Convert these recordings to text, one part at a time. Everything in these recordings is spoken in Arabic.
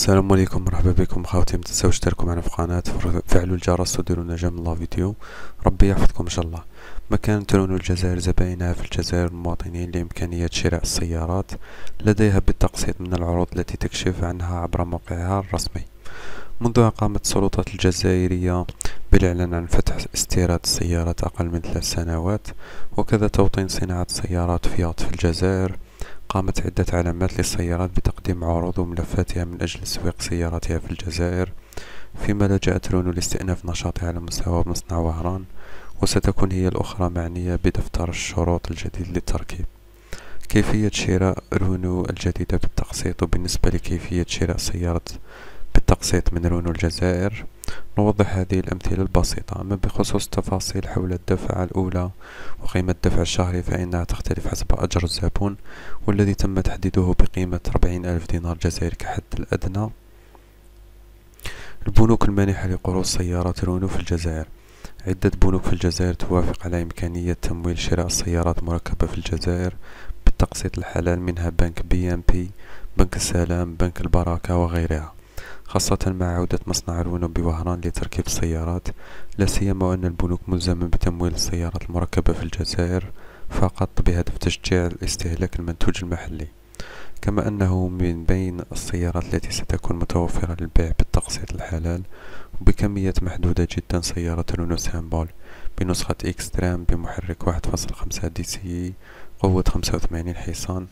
السلام عليكم، مرحبا بكم خواتي. ما تنساوش تشتركوا معنا في القناه، فعلوا الجرس وديروا لنا جيم لا فيديو. ربي يحفظكم ان شاء الله. مكان ترون الجزائر زبائنها في الجزائر المواطنين لامكانيه شراء السيارات لديها بالتقسيط من العروض التي تكشف عنها عبر موقعها الرسمي. منذ قامت السلطات الجزائريه بالإعلان عن فتح استيراد السيارات أقل من 3 سنوات، وكذا توطين صناعة سيارات فيات في الجزائر. قامت عدة علامات للسيارات بتقديم عروض وملفاتها من أجل تسويق سياراتها في الجزائر، فيما لجأت رونو لاستئناف نشاطها على مستوى مصنع وهران، وستكون هي الأخرى معنية بدفتر الشروط الجديد للتركيب. كيفية شراء رونو الجديدة بالتقسيط. وبالنسبة لكيفية شراء سيارة بالتقسيط من رونو الجزائر نوضح هذه الأمثلة البسيطة. أما بخصوص التفاصيل حول الدفعة الأولى وقيمة الدفع الشهري فإنها تختلف حسب أجر الزبون، والذي تم تحديده بقيمة 40,000 دينار جزائري كحد الأدنى. البنوك المانحة لقروض سيارات رونو في الجزائر. عدة بنوك في الجزائر توافق على إمكانية تمويل شراء السيارات مركبة في الجزائر بالتقسيط الحلال، منها بنك BNP، بنك السلام، بنك البركة وغيرها، خاصة مع عودة مصنع رونو بوهران لتركيب السيارات، لا سيما وأن البنوك ملزمة بتمويل السيارات المركبة في الجزائر فقط بهدف تشجيع الاستهلاك المنتوج المحلي. كما أنه من بين السيارات التي ستكون متوفرة للبيع بالتقسيط الحلال وبكمية محدودة جدا سيارة رونو سامبول بنسخة إكسترام بمحرك 1.5 DCE قوة 85 حصان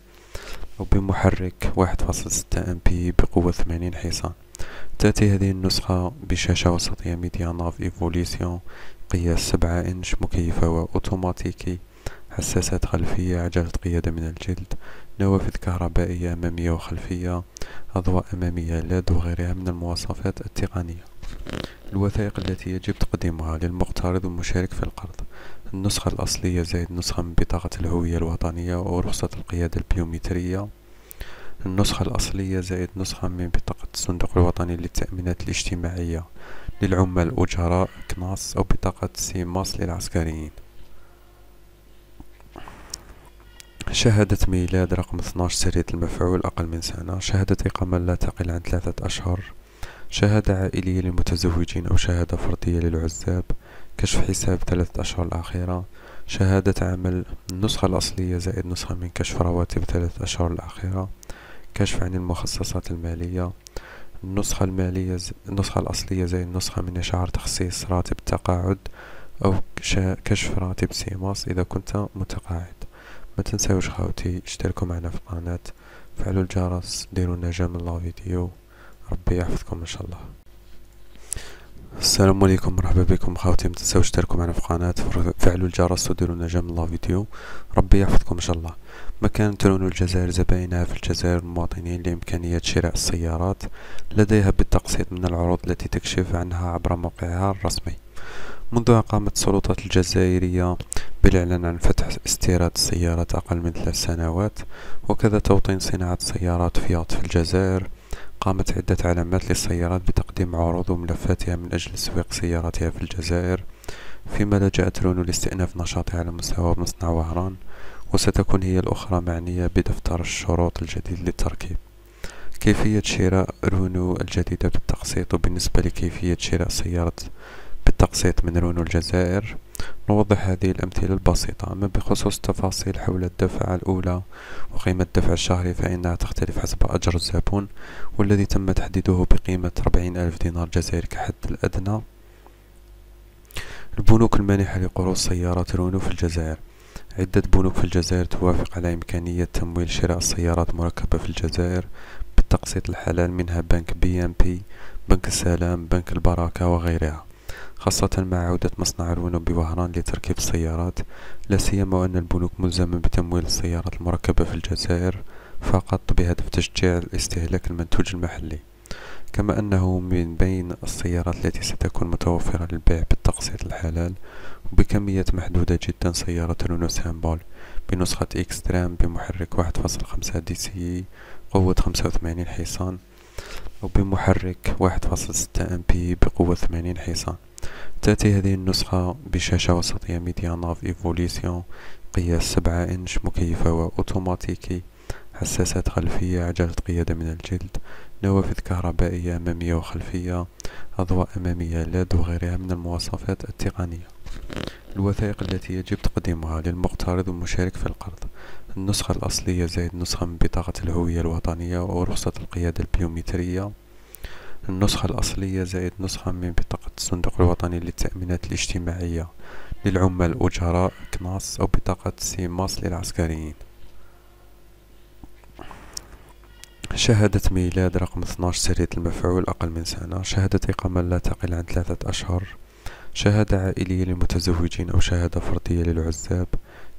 وبمحرك 1.6 MPE بقوة 80 حصان. تأتي هذه النسخة بشاشة وسطية MediaNav Evolution قياس 7 إنش، مكيفة وأوتوماتيكي، حساسات خلفية، عجلة قيادة من الجلد، نوافذ كهربائية أمامية وخلفية، أضواء أمامية LED وغيرها من المواصفات التقنية. الوثائق التي يجب تقديمها للمقترض والمشارك في القرض: النسخة الأصلية زائد نسخة من بطاقة الهوية الوطنية ورخصة القيادة البيومترية، النسخة الأصلية زائد نسخة من بطاقة الصندوق الوطني للتأمينات الاجتماعية للعمال الأجراء كناص، أو بطاقة سيماس للعسكريين، شهادة ميلاد رقم 12 سرية المفعول أقل من سنة، شهادة إقامة لا تقل عن 3 أشهر، شهادة عائلية للمتزوجين أو شهادة فردية للعزاب، كشف حساب 3 أشهر الأخيرة، شهادة عمل، النسخة الأصلية زائد نسخة من كشف رواتب 3 أشهر الأخيرة، كشف عن المخصصات المالية، النسخة المالية، النسخة الأصلية زائد نسخة من إشعار تخصيص راتب التقاعد أو كشف راتب سيماس إذا كنت متقاعد. ما تنساوش خاوتي اشتركوا معنا في القناة، فعلوا الجرس، ديروا لنا جيم لا فيديو. ربي يحفظكم إن شاء الله. السلام عليكم، مرحبا بكم خواتي. ما تنساوش تشتركوا معنا في القناه، فعلوا الجرس وديروا لنا جيم لا فيديو. ربي يحفظكم ان شاء الله. مكان ترون الجزائر زبائنها في الجزائر المواطنين لامكانيه شراء السيارات لديها بالتقسيط من العروض التي تكشف عنها عبر موقعها الرسمي. منذ قامت السلطات الجزائريه بالإعلان عن فتح استيراد السيارات اقل من 3 سنوات، وكذا توطين صناعه سيارات فيات في الجزائر. قامت عدة علامات للسيارات بتقديم عروض وملفاتها من أجل تسويق سياراتها في الجزائر، فيما لجأت رونو لاستئناف نشاطها على مستوى مصنع وهران، وستكون هي الأخرى معنية بدفتر الشروط الجديد للتركيب. كيفية شراء رونو الجديدة بالتقسيط. وبالنسبة لكيفية شراء سيارة بالتقسيط من رونو الجزائر نوضح هذه الأمثلة البسيطة. أما بخصوص التفاصيل حول الدفعة الأولى وقيمة الدفع الشهري فإنها تختلف حسب أجر الزبون، والذي تم تحديده بقيمة 40,000 دينار جزائري كحد الأدنى. البنوك المانحة لقروض سيارات رونو في الجزائر. عدة بنوك في الجزائر توافق على إمكانية تمويل شراء السيارات مركبة في الجزائر بالتقسيط الحلال، منها بنك BNP، بنك السلام، بنك البركة وغيرها، خاصة مع عودة مصنع رونو بوهران لتركيب السيارات، لا سيما وأن البنوك ملزمة بتمويل السيارات المركبة في الجزائر فقط بهدف تشجيع الاستهلاك المنتوج المحلي. كما أنه من بين السيارات التي ستكون متوفرة للبيع بالتقسيط الحلال وبكمية محدودة جدا سيارة رونو سامبول بنسخة إكسترام بمحرك 1.5 DCE قوة 85 حصان وبمحرك 1.6 MPE بقوة 80 حصان. تأتي هذه النسخة بشاشة وسطية MediaNav Evolution قياس 7 إنش، مكيفة وأوتوماتيكي، حساسات خلفية، عجلة قيادة من الجلد، نوافذ كهربائية أمامية وخلفية، أضواء أمامية LED وغيرها من المواصفات التقنية. الوثائق التي يجب تقديمها للمقترض والمشارك في القرض: النسخة الأصلية زائد نسخة من بطاقة الهوية الوطنية أو رخصة القيادة البيومترية، النسخة الأصلية زائد نسخة من بطاقة الصندوق الوطني للتأمينات الاجتماعية للعمال الأجراء كناص أو بطاقة سيماس للعسكريين، شهادة ميلاد رقم 12 سرية المفعول أقل من سنة، شهادة إقامة لا تقل عن 3 أشهر، شهادة عائلية للمتزوجين أو شهادة فردية للعزاب،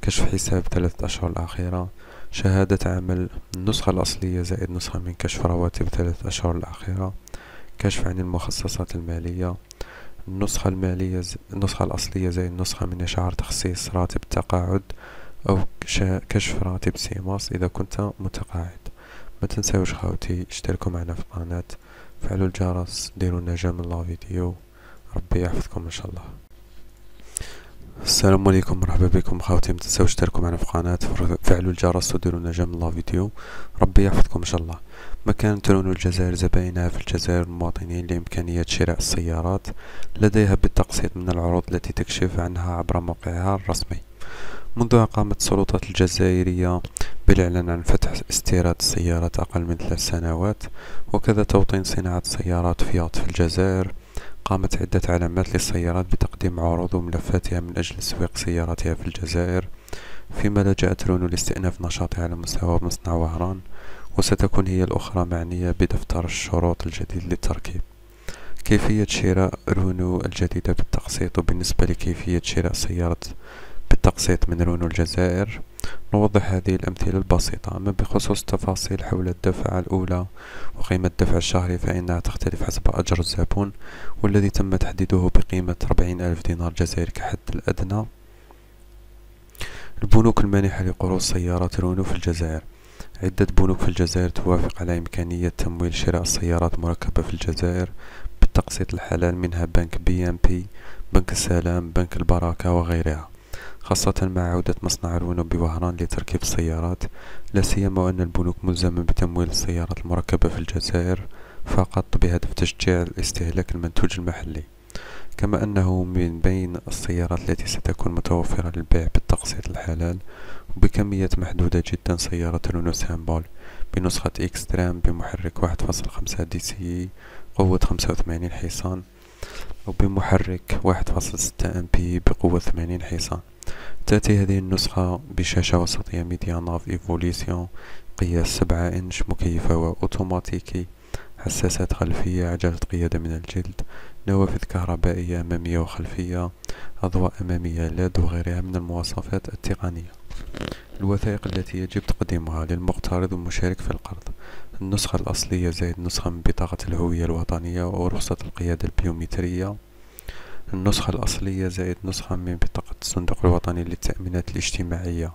كشف حساب 3 أشهر الأخيرة، شهادة عمل، النسخة الأصلية زائد نسخة من كشف رواتب 3 أشهر الأخيرة، كشف عن المخصصات المالية، النسخة المالية، النسخة الأصلية زائد نسخة من إشعار تخصيص راتب التقاعد أو كشف راتب سيماس إذا كنت متقاعد. ما تنساوش خاوتي اشتركوا معنا في القناة، فعلوا الجرس، ديروا نجا من لا فيديو، ربي يحفظكم إن شاء الله. السلام عليكم، مرحبا بكم خاوتي، ما تنساوش اشتركوا معنا في القناة، فعلوا الجرس وديروا نجا من لا فيديو، ربي يحفظكم إن شاء الله. مكان تلون الجزائر زبائنها في الجزائر المواطنين لإمكانية شراء السيارات لديها بالتقسيط من العروض التي تكشف عنها عبر موقعها الرسمي. منذ قامت السلطات الجزائرية بالإعلان عن فتح استيراد السيارات أقل من 3 سنوات، وكذا توطين صناعة سيارات فيات في الجزائر. قامت عدة علامات للسيارات بتقديم عروض وملفاتها من أجل تسويق سياراتها في الجزائر، فيما لجأت رونو لاستئناف نشاطها على مستوى مصنع وهران، وستكون هي الأخرى معنية بدفتر الشروط الجديد للتركيب. كيفية شراء رونو الجديدة بالتقسيط. وبالنسبة لكيفية شراء سيارة بالتقسيط من رونو الجزائر نوضح هذه الأمثلة البسيطة. أما بخصوص تفاصيل حول الدفعة الأولى وقيمة الدفع الشهري فإنها تختلف حسب أجر الزبون، والذي تم تحديده بقيمة 40,000 دينار جزائري كحد الأدنى. البنوك المانحة لقروض سيارات رونو في الجزائر: عدة بنوك في الجزائر توافق على إمكانية تمويل شراء السيارات مركبة في الجزائر بالتقسيط الحلال، منها بنك BNP، بنك السلام، بنك البركة وغيرها، خاصة مع عودة مصنع رونو بوهران لتركيب السيارات، لا سيما وأن البنوك ملزمة بتمويل السيارات المركبة في الجزائر فقط بهدف تشجيع الاستهلاك المنتوج المحلي. كما أنه من بين السيارات التي ستكون متوفرة للبيع بالتقسيط الحلال وبكمية محدودة جدا سيارة رونو سامبول بنسخة إكسترام بمحرك 1.5 DCE قوة 85 حصان أو بمحرك 1.6 أمبي بقوة 80 حصان. تأتي هذه النسخة بشاشة وسطية MediaNav Evolution قياس 7 إنش، مكيف وأوتوماتيكي، حساسات خلفية، عجلة قيادة من الجلد، نوافذ كهربائية أمامية وخلفية، أضواء أمامية LED وغيرها من المواصفات التقنية. الوثائق التي يجب تقديمها للمقترض والمشارك في القرض: النسخة الأصلية زائد نسخة من بطاقة الهوية الوطنية أو رخصة القيادة البيومترية، النسخة الأصلية زائد نسخة من بطاقة الصندوق الوطني للتأمينات الاجتماعية